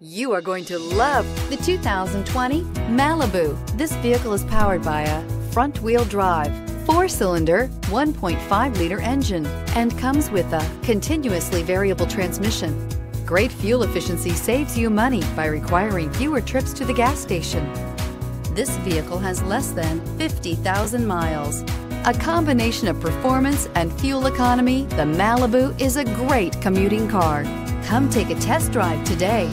You are going to love the 2020 Malibu. This vehicle is powered by a front-wheel drive, four-cylinder, 1.5-liter engine, and comes with a continuously variable transmission. Great fuel efficiency saves you money by requiring fewer trips to the gas station. This vehicle has less than 50,000 miles. A combination of performance and fuel economy, the Malibu is a great commuting car. Come take a test drive today.